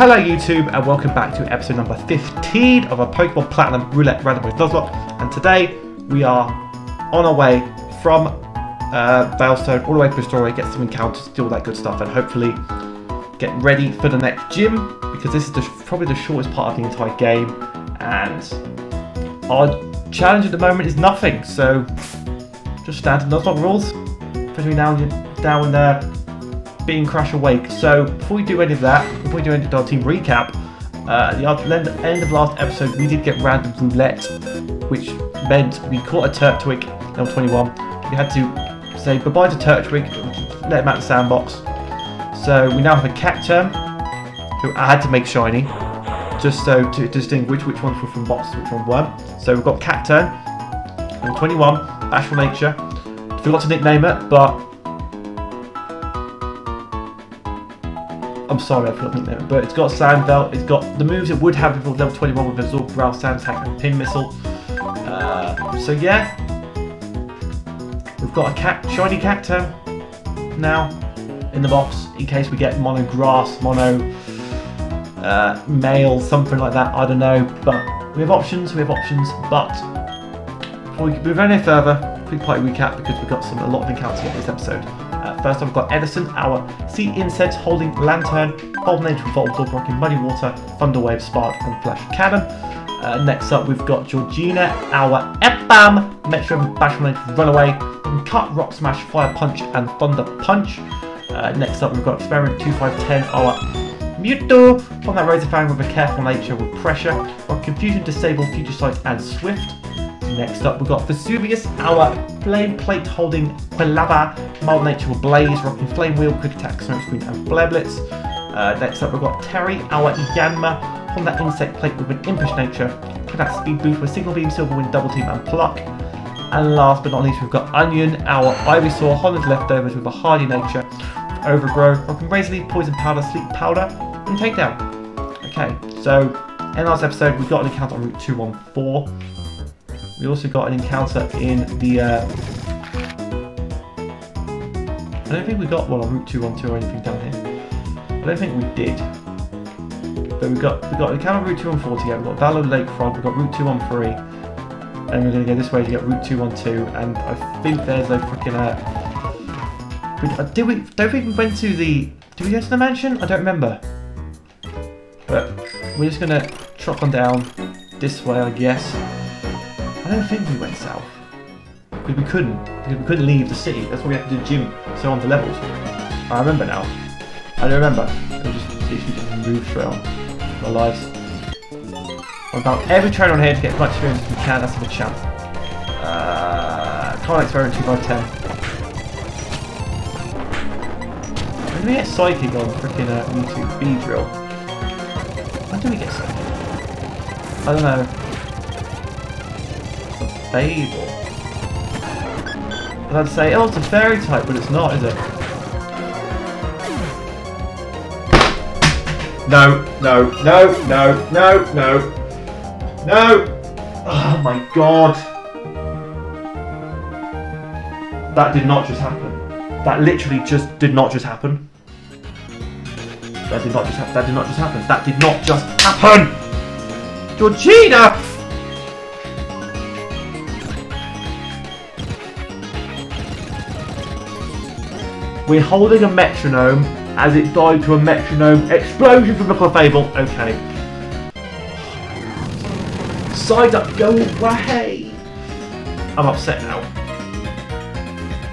Hello YouTube and welcome back to episode number 15 of our Pokemon Platinum Roulette Random Boys Nuzlocke, and today we are on our way from Veilstone all the way to Astoria, get some encounters, do all that good stuff, and hopefully get ready for the next gym, because this is probably the shortest part of the entire game and our challenge at the moment is nothing, so just standard Nuzlocke rules, especially now and there. Being crash awake. So before we do any of that, before we do any of our team recap, at the end of last episode we did get random roulette, which meant we caught a Turtwig level 21. We had to say goodbye to Turtwig, let him out the sandbox. So we now have a Cacturne, who I had to make shiny, just so to distinguish which ones were from boxes, which ones weren't. So we've got Cacturne, level 21, Bashful Nature. Forgot to nickname it, but I'm sorry, I forgot to name it, but it's got Sand Belt, it's got the moves it would have before level 21 with Absorb, Growl, Sand Attack and Pin Missile. So yeah, we've got a shiny Cacturne now in the box in case we get Mono Grass, Mono Male, something like that, I don't know, but we have options, but before we move any further, quick party recap because we've got a lot of encounters in this episode. First off, we've got Edison, our sea incense holding Lantern, Bulbinator, Voltorb, Rock in Muddy Water, Thunderwave, Spark, and Flash Cannon. Next up, we've got Georgina, our Epbam, Metro, Bashful Runaway, and Cut, Rock Smash, Fire Punch, and Thunder Punch. Next up, we've got Experiment 2510, our Mewtwo, from that Razor Fang with a Careful Nature with Pressure, or Confusion, Disable, Future Sight, and Swift. Next up, we've got Vesuvius, our Flame Plate holding Quilava, Mild Nature will Blaze, Rocking Flame Wheel, Quick Attack, Smoke Screen, and Flare Blitz. Next up, we've got Terry, our Yanma, from that Insect Plate with an Impish Nature, Quick Attack Speed Boost with Single Beam, Silver Wind, Double Team, and Pluck. And last but not least, we've got Onion, our Ivysaur, Holland's Leftovers with a Hardy Nature, Overgrow, Rocking Razor Leaf, Poison Powder, Sleep Powder, and Takedown. Okay, so in last episode, we got an encounter on Route 214. We also got an encounter in the, I don't think we got one on Route 212 or anything down here. I don't think we did. But we got an encounter on Route 214, yeah, we got Valor Lakefront, we got Route 213, and we're going to go this way to get Route 212, and I think there's a freaking, did we go to the mansion? I don't remember. But we're just going to trot on down this way, I guess. I don't think we went south, because we couldn't leave the city, that's why we had to do the gym, so on the levels. I remember now, I don't remember, it was just literally just moved straight on my lives. I've found every train on here to get as much experience as we can, that's a good chance. Can't experiment 2 by 10. When do we get psychic on freaking YouTube B-Drill? When do we get psychic? I don't know. Fable. And I'd say, oh, it's a fairy type, but it's not, is it? No, no, no, no, no, no, no! Oh my god! That did not just happen. That literally just did not just happen. That did not just happen. That did not just happen. That did not just happen! Georgina! We're holding a metronome as it died to a metronome explosion from the Fable. Okay. Side up, go away. I'm upset now.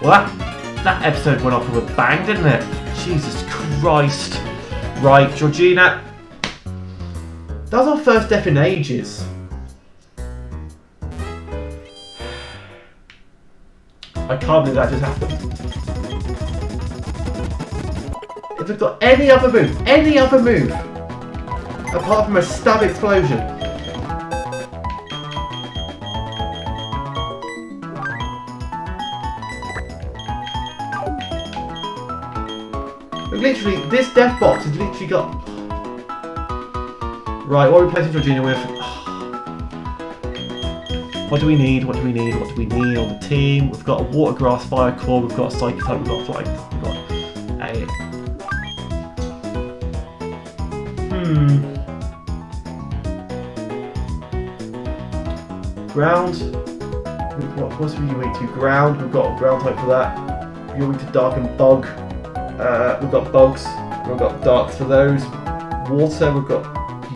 Well, that episode went off with a bang, didn't it? Jesus Christ. Right, Georgina. That was our first death in ages. I can't believe that just happened. If we've got any other move, apart from a stab explosion. We've literally, this death box has literally got... Right, what are we placing Georgina with? What do we need on the team? We've got a Water Grass, Fire Core, we've got a Psychic type, we've got a Flight, we've got a... Ground. What's really weak to? Ground. We've got a ground type for that. You're weak to dark and bug. We've got bugs. We've got darks for those. Water. We've got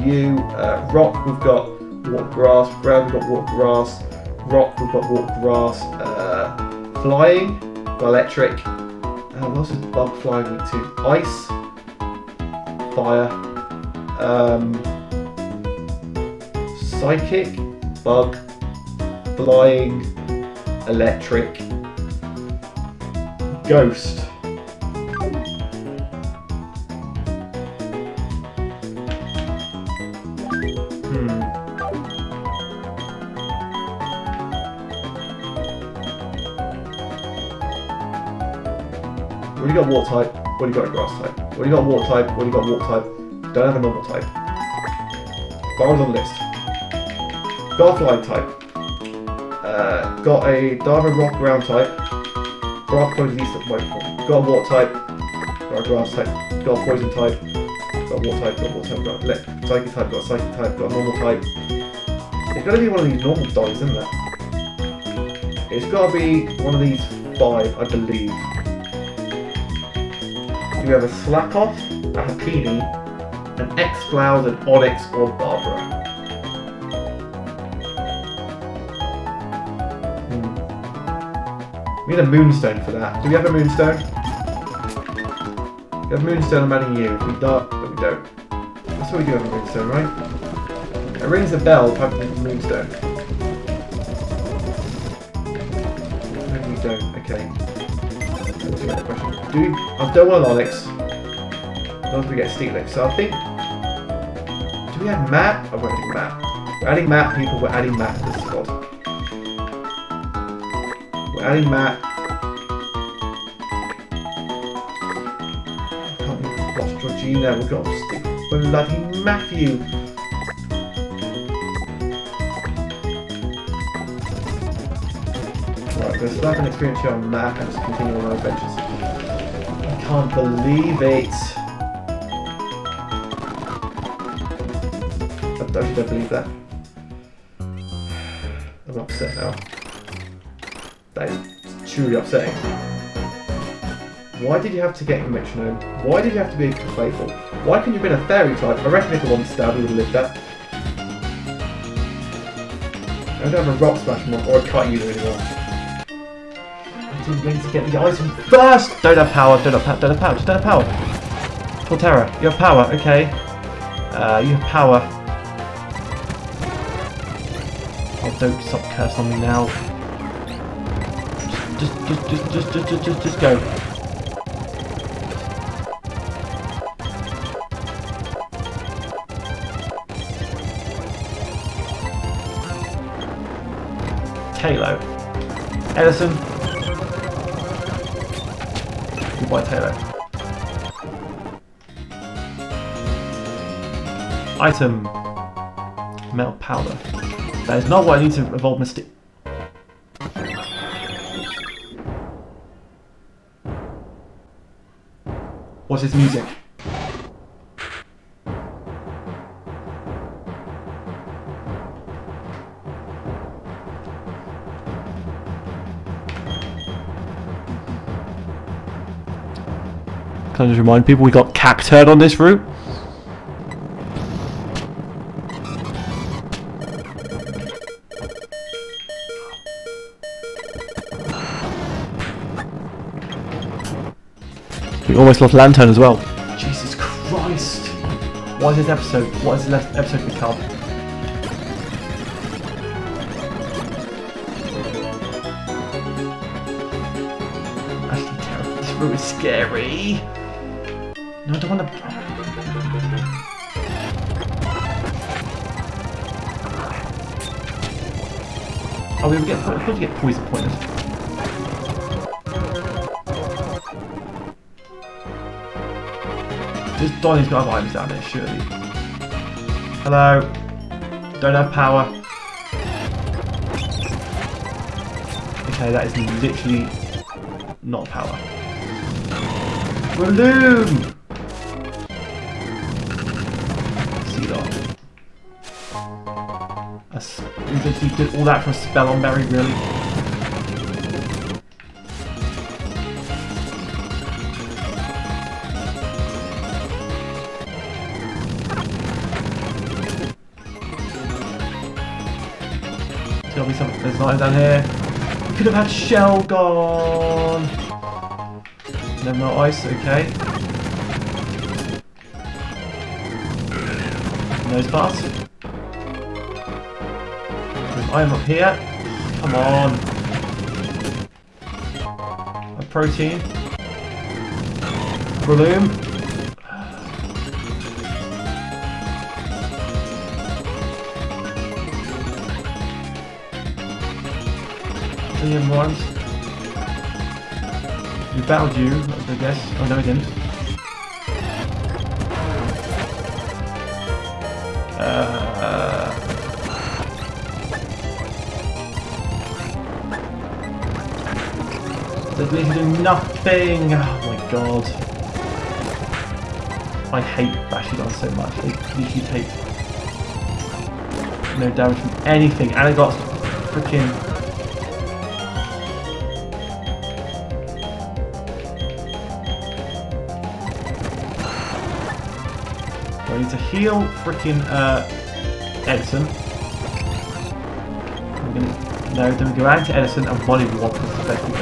you. Rock. We've got warp grass. Ground. We've got warp grass. Rock. We've got warp grass. Flying. Electric. What else is bug flying weak to? Ice. Fire. Psychic. Bug. Flying, electric, ghost. What do you got water type? What do you got grass type? What do you got water type? What do you got water type? Don't have a normal type. Bar's on the list. Garfly type. Got a diamond rock ground type, rock poison east at point, got a water type, got a grass type, got a poison type, got a water type, got a water type, got a psychic type, got a psychic type, got a normal type. It's gotta be one of these normal dice, isn't it? It's gotta be one of these five, I believe. You have a Slapoth, a Happini, an X-Blouse, an Onyx, or Barbara. We need a moonstone for that. Do we have a moonstone? We have a moonstone, I'm adding you. We don't, but we don't. That's what we do have a moonstone, right? It rings a bell if I have a moonstone. No, we don't. Okay. That's another question. Do we, I don't want an Onyx. Not if we get Steelix. So I think... Do we have Matt? Oh, we're adding Matt. We're adding Matt, people. We're adding Matt to this squad. Adding Matt. I can't believe we've lost Georgina. We've got to stick with bloody Matthew. Right, so slap an experience here on Matt and just continue on our adventures. I can't believe it. I don't believe that. I'm upset now. That is truly upsetting. Why did you have to get a metronome? Why did you have to be a playful? Why couldn't you have been a fairy type? I reckon if the one stabbed, we would have lived that. I don't have a rock smash mod or a cut user anymore. I didn't mean to get the item first! Don't have power, don't have power, don't have power, just don't have power. Torterra, you have power, okay. You have power. Oh, don't stop cursing on me now. Just go. Talo. Edison. Goodbye, Talo. Item. Metal powder. That is not what I need to evolve Mystic. What's his music? Can I just remind people we got Cacturne on this route? We almost lost Lantern as well. Jesus Christ! What is this episode? What is this episode become? Actually, terrible. This room is scary. No, I don't want to. Oh, we get. We're supposed to get poison pointed. This Donnie's got other items down there, surely. Hello. Don't have power. Okay, that is literally not power. Balloon! Ditto. You did all that for a spell on Berry, really? There's gotta be something. There's nothing down here. Could have had Shell gone. No, no ice. Okay. Nose pass. I'm up here. Come on. A protein. Breloom. Million ones. We battled you, I guess. Oh no, we didn't. They do nothing! Oh my god. I hate Bastiodon so much. They literally take no damage from anything. And it got freaking. I need to heal freaking Edison. No, then we go out to Edison and Molly Wop is the best we can.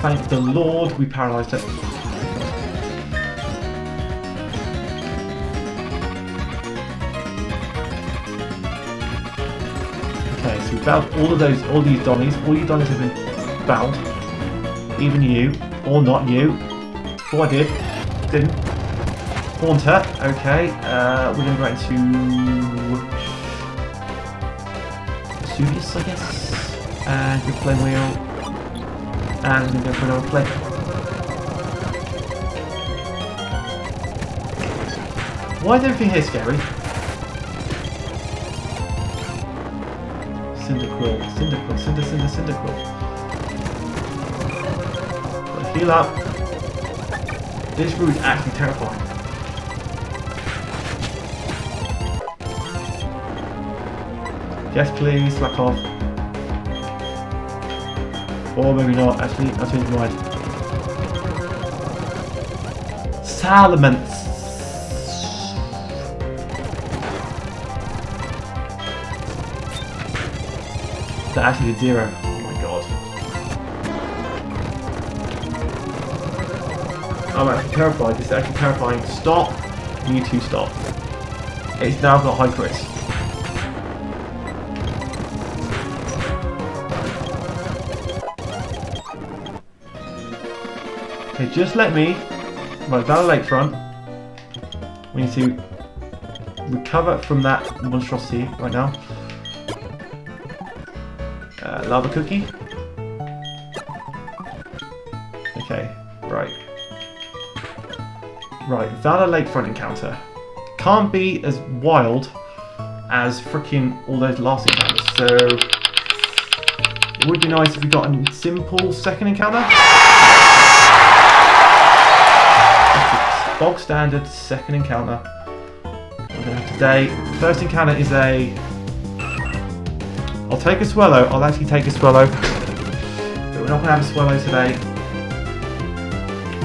Thank the Lord we paralysed it. Okay, so we battled all of those, all these Donnies. All you Donnies have been battled. Even you, or not you. Oh, I did. Didn't. Haunter. Okay, we're going to go out to Vesuvius, I guess. And good flame wheel. And we're going to go for another play. Why is everything here scary? Cyndaquil, Cyndaquil, Cyndaquil. Heal up. This route is actually terrifying. Yes please, slack off. Or maybe not, actually, I changed my mind. Salamence! That actually did zero. Oh my god. I'm actually terrified, this is actually terrifying. Stop! You two stop. It's now got high crits. Okay, just let me, right, down the lakefront, we need to recover from that monstrosity right now. Lava cookie. Okay, right. Right, Valor Lakefront encounter. Can't be as wild as freaking all those last encounters, so it would be nice if we got a simple second encounter. Bog standard second encounter. We're gonna have today. First encounter is a. I'll take a swallow. I'll actually take a swallow, but we're not gonna have a swallow today.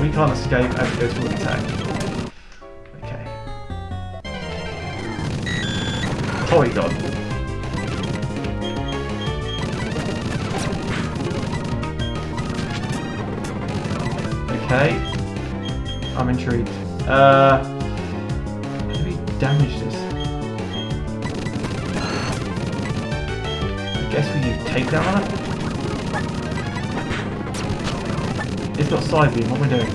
We can't escape as it goes for an attack. Okay. Politoed. Okay. I'm intrigued. How do we damage this? I guess we use takedown on it. It's got side beam, what am I doing?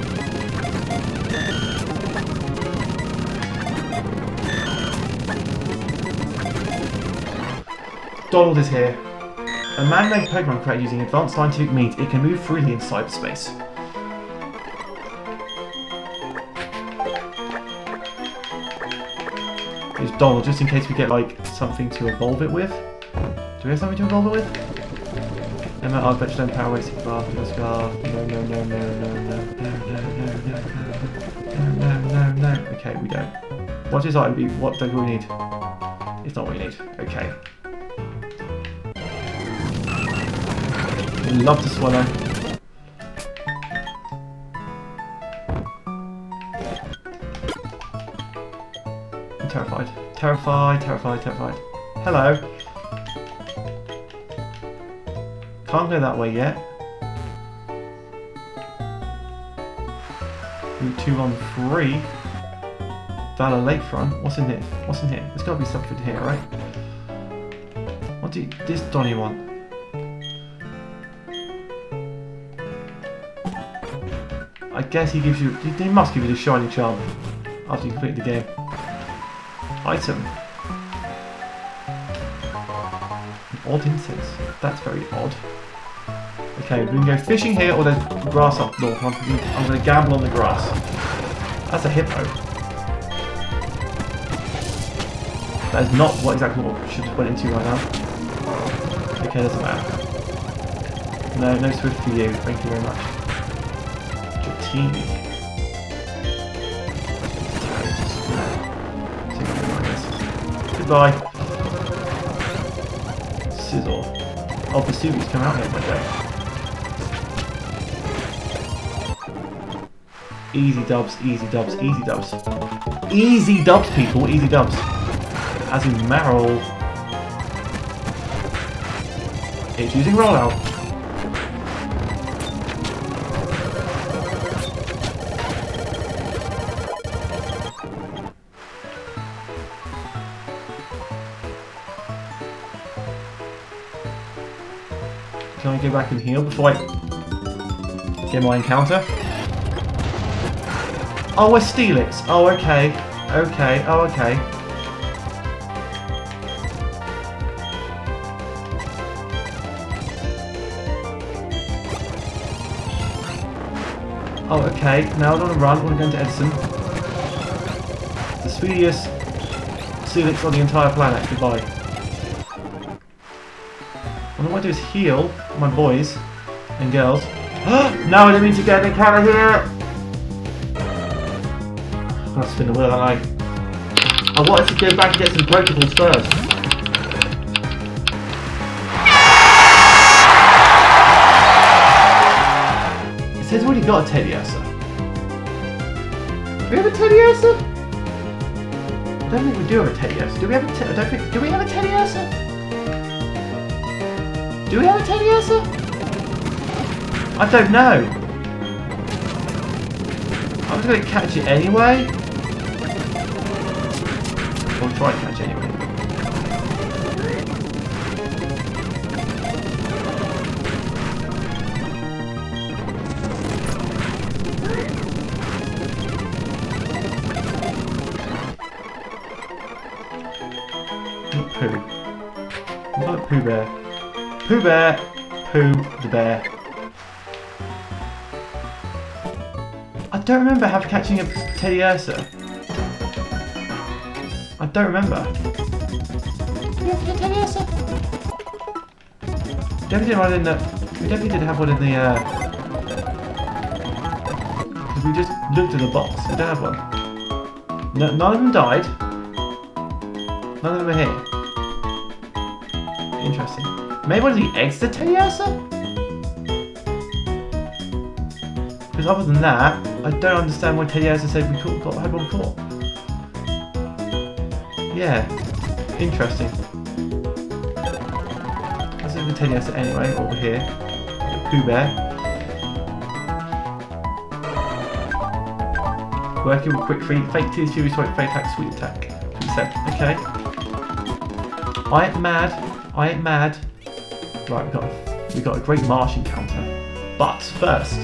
Donald is here. A man-made Pokemon created using advanced scientific means, it can move freely in cyberspace. Donald, just in case we get, like, something to evolve it with. Do we have something to evolve it with? Emma, I'll bet you don't power waste bar from the scar. No. Okay, we don't. What is item? What do we need? It's not what we need. Okay. Love to swallow. I'm terrified. Terrified. Hello. Can't go that way yet. Route 213. Valor Lakefront. What's in here? There's got to be something here, right? What do this Donnie want? I guess he gives you. He must give you the shiny charm after you complete the game. Item. An odd incense. That's very odd. Okay, we can go fishing here, or there's grass up north. I'm going to gamble on the grass. That's a hippo. That is not what exactly what we should have went into right now. Okay, doesn't matter. No, no swift for you. Thank you very much. Goodbye. Sizzle. Oh, Vesuvius come out here one day. Easy dubs, people. Easy dubs. As in Marrow. It's using rollout. Go back and heal before I get my encounter. Oh, we're Steelix. Oh, okay. Okay. Oh, okay. Now I don't want to run. I want to go into Edison. The speediest Steelix on the entire planet. Goodbye. All I want to do is heal my boys and girls. No, I didn't mean to get an encounter here! I'm gonna spin the wheel, aren't I? I wanted to go back and get some Pokeballs first. It says we've already got a Teddiursa. Do we have a Teddiursa? I don't think we do have a Teddiursa. Do we have a Teddiursa? Do we have a Teddiursa? I don't know. I'm going to catch it anyway. Or try to catch it anyway. Not Pooh. Not Pooh Bear. Pooh Bear, Pooh the Bear. I don't remember catching a Teddiursa. I don't remember. We definitely didn't have one in the. We just looked at the box. We don't have one. No, none of them died. None of them are here. Interesting. Maybe one of the eggs to Teddiursa? Because other than that, I don't understand why Teddiursa said we had one before. Yeah, interesting. Let's look at the Teddiursa anyway, over here. Pooh Bear. Working with quick feet, fake tears, furious swipe, fake attack, sweet attack. Okay. I ain't mad. Right, we got a Great Marsh encounter, but first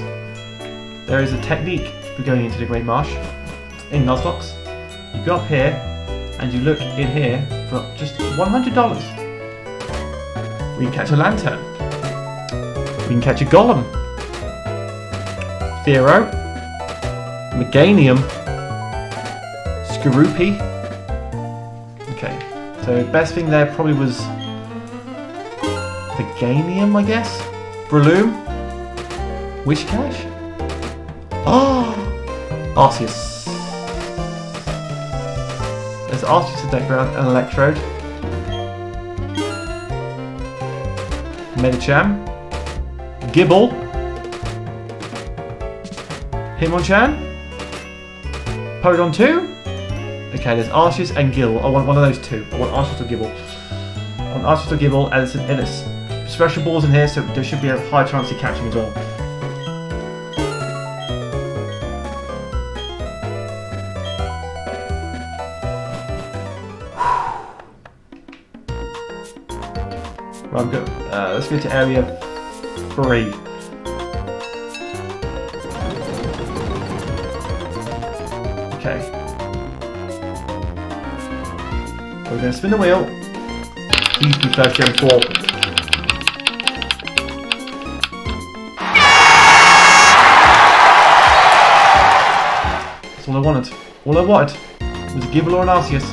there is a technique for going into the Great Marsh in Nuzlocke. You go up here and you look in here for just $100. We can catch a lantern. We can catch a golem. Theero, Meganium, Skorupi, Okay, so best thing there probably was Meganium, I guess. Breloom. Wishcash. Oh, Arceus. There's Arceus to deck around and Electrode. Medicham. Gible. Hitmonchan. Porygon 2. Okay, there's Arceus and Gible. I want one of those two. I want Arceus or Gible. I want Arceus or Gible, Edison, Innis. Special balls in here, so there should be a high chance of catching as well. Right, good. Let's go to area 3. Okay. We're going to spin the wheel. Please be first gen 4. All I wanted. All I wanted was a Gible or an Arceus.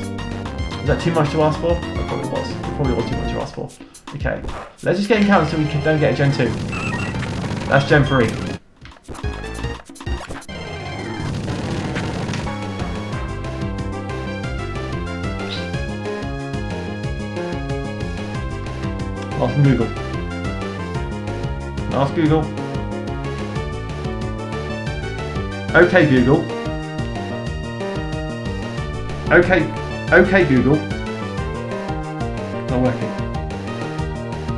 Is that too much to ask for? That probably was. Probably was too much to ask for. Okay. Let's just get encountered so we don't get a Gen 2. That's Gen 3. Ask Google. Ask Google. Okay, Google. Okay, okay Google. Not working.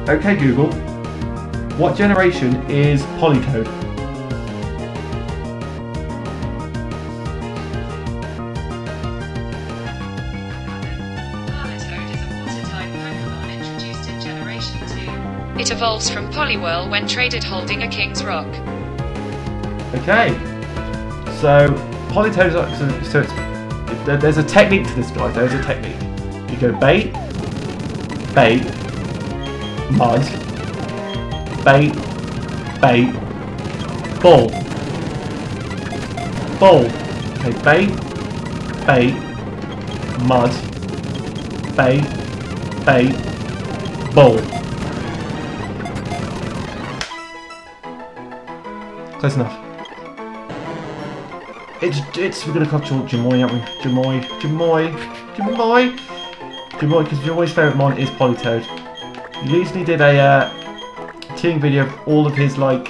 Okay Google. What generation is Politoed? Politoed is a water-type Pokemon introduced in Generation 2. It evolves from Poliwhirl when traded holding a King's Rock. Okay. So, Politoed is... So it's... There's a technique to this, guys. There's a technique. You go bait, bait, mud, bait, bait, ball, ball. Okay, bait, bait, mud, bait, bait, ball. Close enough. We're gonna catch Jamoy, aren't we? Jamoy, because Jamoy's favourite mon is Politoed. He recently did a teaming video of all of his, like,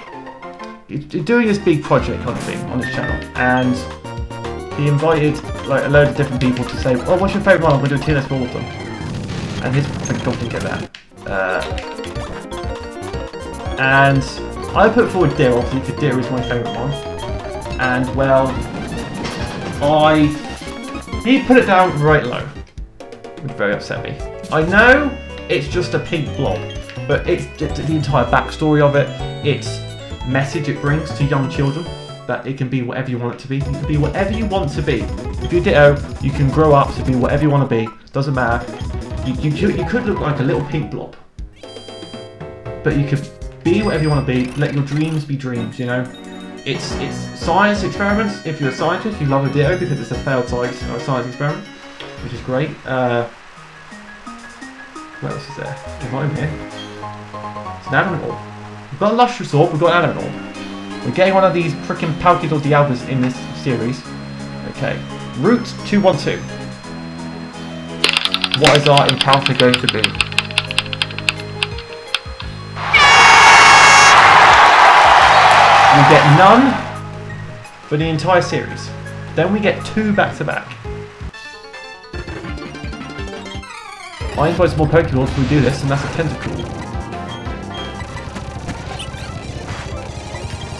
doing this big project kind of thing on his channel, and he invited like a load of different people to say, "Oh, what's your favourite mon? I'm gonna do a tier list for all of them." And his God didn't get that. And I put forward Deer, obviously, because Deer is my favourite mon, and well. He put it down right low. It would very upset me. I know it's just a pink blob, but it's the entire backstory of it, its message it brings to young children, that it can be whatever you want it to be. You can be whatever you want to be. If you're Ditto, you can grow up to be whatever you want to be. Doesn't matter. You could look like a little pink blob, but you could be whatever you want to be. Let your dreams be dreams, you know? It's science experiments. If you're a scientist, you love a Ditto because it's a failed science experiment, which is great. What else is there? There's not in here. It's an animal. We've got a Lustrous Orb, we've got an animal. We're getting one of these frickin' Palkia or Dialgas in this series. Okay. Route 212. What is our encounter going to be? We get none for the entire series. Then we get 2 back-to-back. I invite some more Pokeballs if we do this, and that's a Tentacool.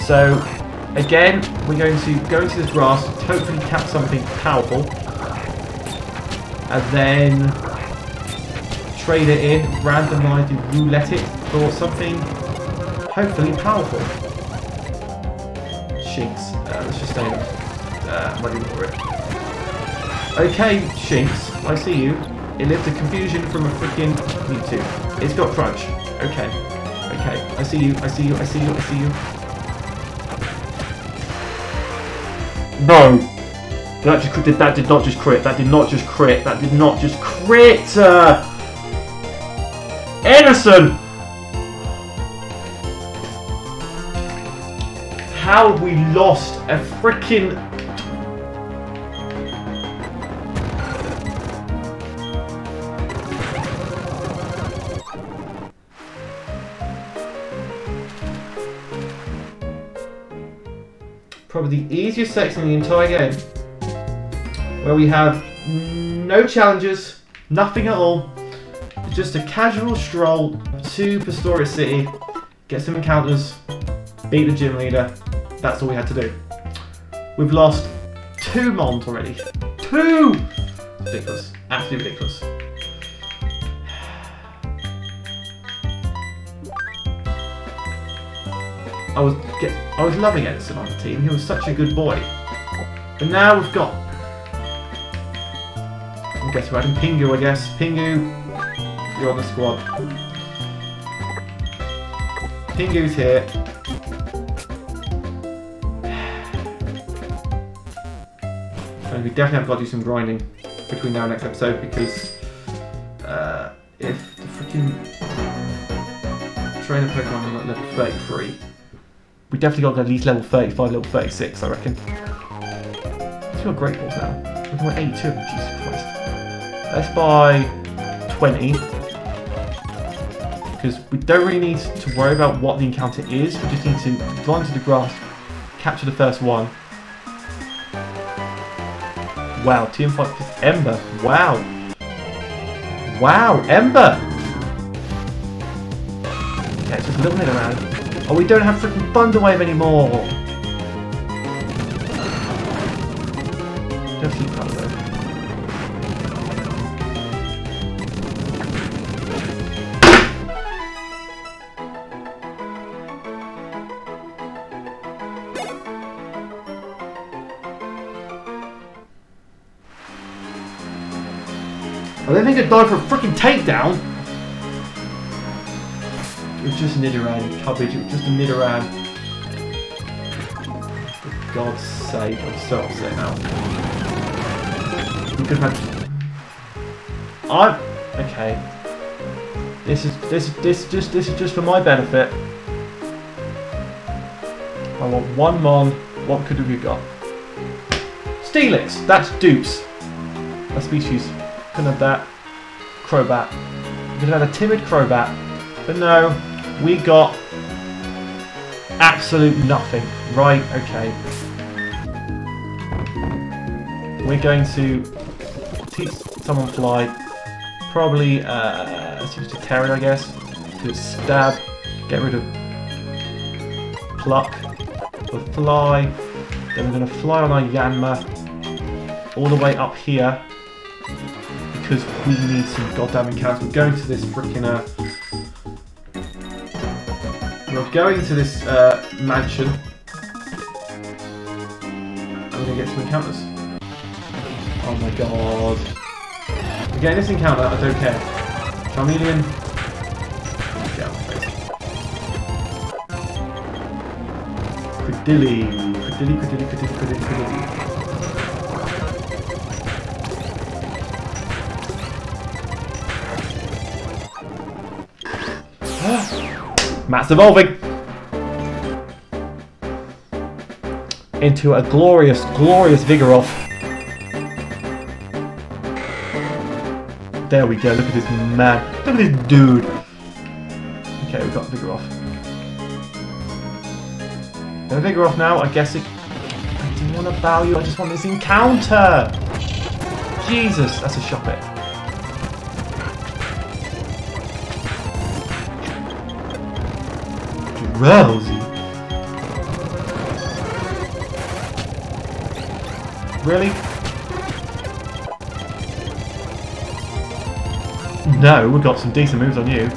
So, again, we're going to go into this grass, hopefully catch something powerful, and then trade it in, randomize it, roulette it for something hopefully powerful. Shinx. Let's just stay ready for it. Okay, Shinx, I see you. It lived a confusion from a freaking Mewtwo. It's got crunch. Okay. Okay. I see you. I see you. I see you. I see you. No. That just crit. That did not just crit. That did not just crit. That did not just crit. Edison. How have we lost a freaking? Probably the easiest section in the entire game, where we have no challenges, nothing at all, just a casual stroll to Pistoria City, get some encounters, beat the gym leader. That's all we had to do. We've lost 2 Mons already. 2! Ridiculous. Absolutely ridiculous. I was loving Edison on the team. He was such a good boy. But now we've got... I guess we're adding Pingu, I guess. Pingu, you're on the squad. Pingu's here. And we definitely have got to do some grinding between now and next episode, because if the freaking trainer Pokemon at level 33, we definitely got to go at least level 35, level 36, I reckon. Let's do a Great Balls now. We've got 82 of them, Jesus Christ. Let's buy 20. Because we don't really need to worry about what the encounter is, we just need to go into the grass, capture the first one. Wow, Team 5 plus Ember. Wow. Wow, Ember! Okay, it's just a little bit around. Oh, we don't have freaking Thunder Wave anymore! Don't see Thunder Wave. I died for a freaking takedown. It was just Nidoran cabbage. It was just a Nidoran. For God's sake, I'm so upset now. We could have had. I'm okay. This is just for my benefit. I want one Mon. What could have we got? Steelix. That's dupes. A species. Couldn't have that. Crobat. We could have had a timid Crobat, but no, we got absolute nothing. Right, okay. We're going to teach someone fly. Probably teach to Terran, I guess. To stab, get rid of pluck, the fly. Then we're going to fly on our Yanma all the way up here. Because we need some goddamn encounters. We're going to this mansion, and we're gonna get some encounters. Oh my god! We're getting this encounter. I don't care. Charmeleon, get out of my face. Cridilly. Matt's evolving into a glorious, glorious Vigoroth. There we go, look at this man. Look at this dude. Okay, we've got Vigoroth. No Vigoroth now, I guess it... I didn't want to bow you, I just want this encounter! Jesus, that's a shop it. Rousey. Really? No, we've got some decent moves on you.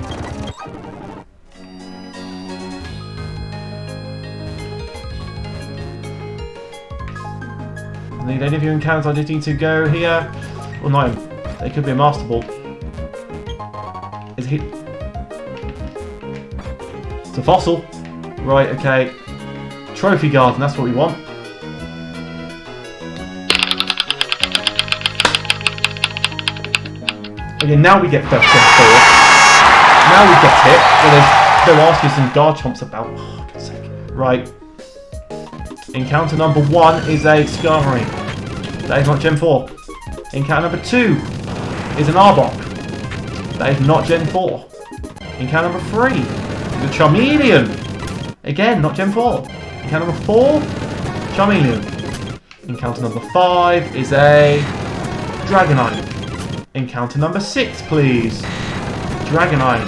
Need any of your encounters? I just need to go here. Well, no, they could be a Master Ball. Is he? It's a fossil. Right, okay. Trophy garden, that's what we want. Okay, now we get first chance forward. Now we get it. Well, there's no Arceus and Garchomps about. Oh, for God's sake. Right. Encounter number one is a Skarmory. That is not Gen 4. Encounter number two is an Arbok. That is not Gen 4. Encounter number three is a Charmeleon. Again, not Gen 4. Encounter number four, Charmeleon. Encounter number five is a Dragonite. Encounter number 6, please. Dragonite.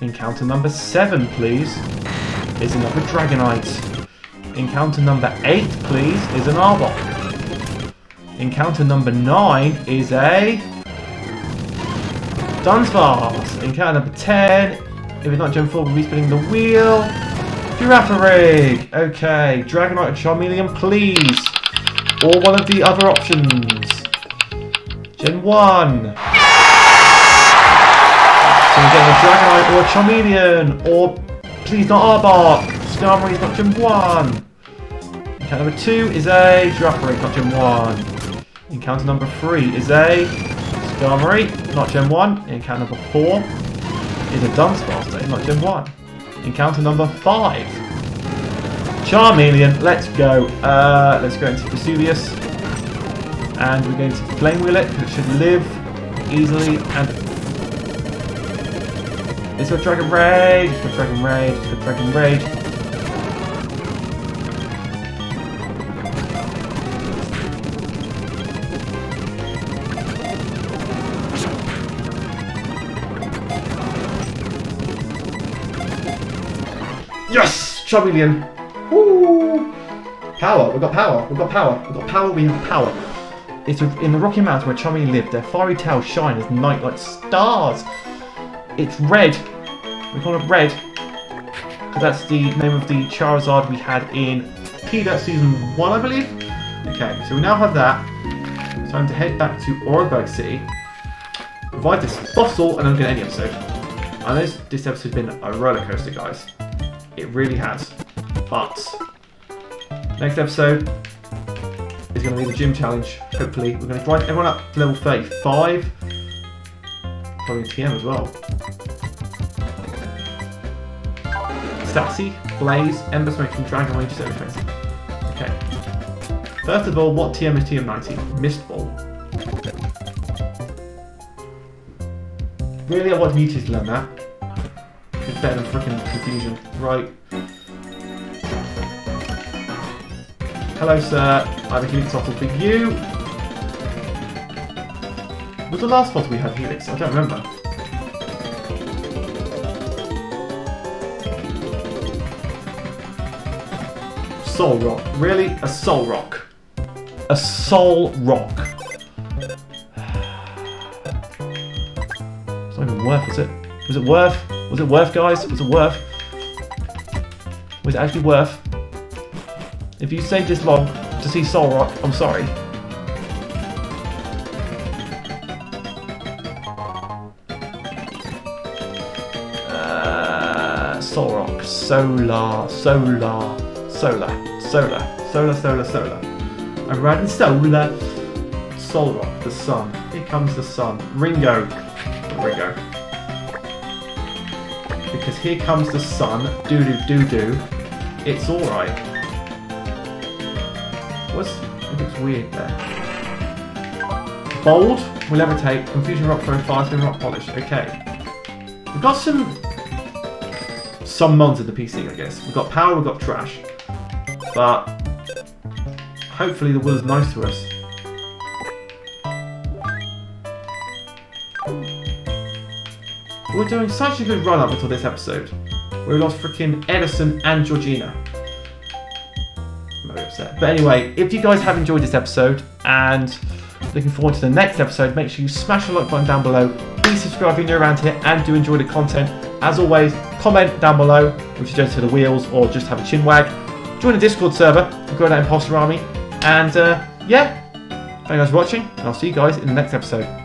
Encounter number 7, please. Is another Dragonite. Encounter number 8, please, is an Arbok. Encounter number 9 is a Dunsparce. Encounter number 10. If it's not Gen 4, we'll be spinning the wheel. Girafarig. Okay. Dragonite and Charmeleon, please. Or one of the other options. Gen 1! So we get a Dragonite or a Charmeleon, or please not Arbok! Skarmory's not Gen 1! Encounter number 2 is a Girafarig, not Gen 1. Encounter number 3 is a Skarmory, not Gen 1. Encounter number 4 is a Dunsparce, not Gen 1. Encounter number 5. Charmeleon, let's go. Let's go into Vesuvius. And we're going to flame wheel it because it should live easily. And it's got Dragon Rage, it's got Dragon Rage, it's got Dragon Rage. Yes! Charmeleon! Woo! Power, we've got power, we've got power, we've got power, we have power. It's in the Rocky Mountains where Charmeleon lived. Their fiery tails shine as night like stars. It's red. We call it red. That's the name of the Charizard we had in Pikachu Season 1, I believe. Okay, so we now have that. It's time to head back to Oreburgh City. Provide this fossil and I'm going to end the episode. I know this episode's been a roller coaster, guys. It really has. But next episode is going to be the gym challenge, hopefully. We're going to grind everyone up to level 35. Probably TM as well. Statsy, Blaze, Ember Smoking, Dragon Rage, everything. Okay. First of all, what TM is TM 90? Mistball. Really, I want Mewtwo to learn that. It's better than freaking confusion. Right. Hello, sir. I have a Helix fossil for you. Was the last fossil we had Helix? I don't remember. Soul Rock. Really? A Soul Rock. A Soul Rock. It's not even worth, is it? Was it worth? Was it worth, guys? Was it worth? Was it actually worth? If you stayed this long to see Soul Rock, I'm sorry. Soul Rock, solar. I'm riding solar. Soul Rock, the sun. Here comes the sun. Ringo. Because here comes the sun. Doo doo doo doo. It's alright. It looks weird there. Bold will levitate. Confusion rock throw, fire spin, rock polish. Okay. We've got some mods in the PC, I guess. We've got power, we've got trash. But hopefully the will is nice to us. We're doing such a good run up until this episode. We lost freaking Edison and Georgina. But anyway, if you guys have enjoyed this episode and looking forward to the next episode, make sure you smash the like button down below. Please subscribe if you're new around here and do enjoy the content. As always, comment down below if you don't see the wheels or just have a chin wag. Join the Discord server and grow that imposter army. And yeah, thank you guys for watching and I'll see you guys in the next episode.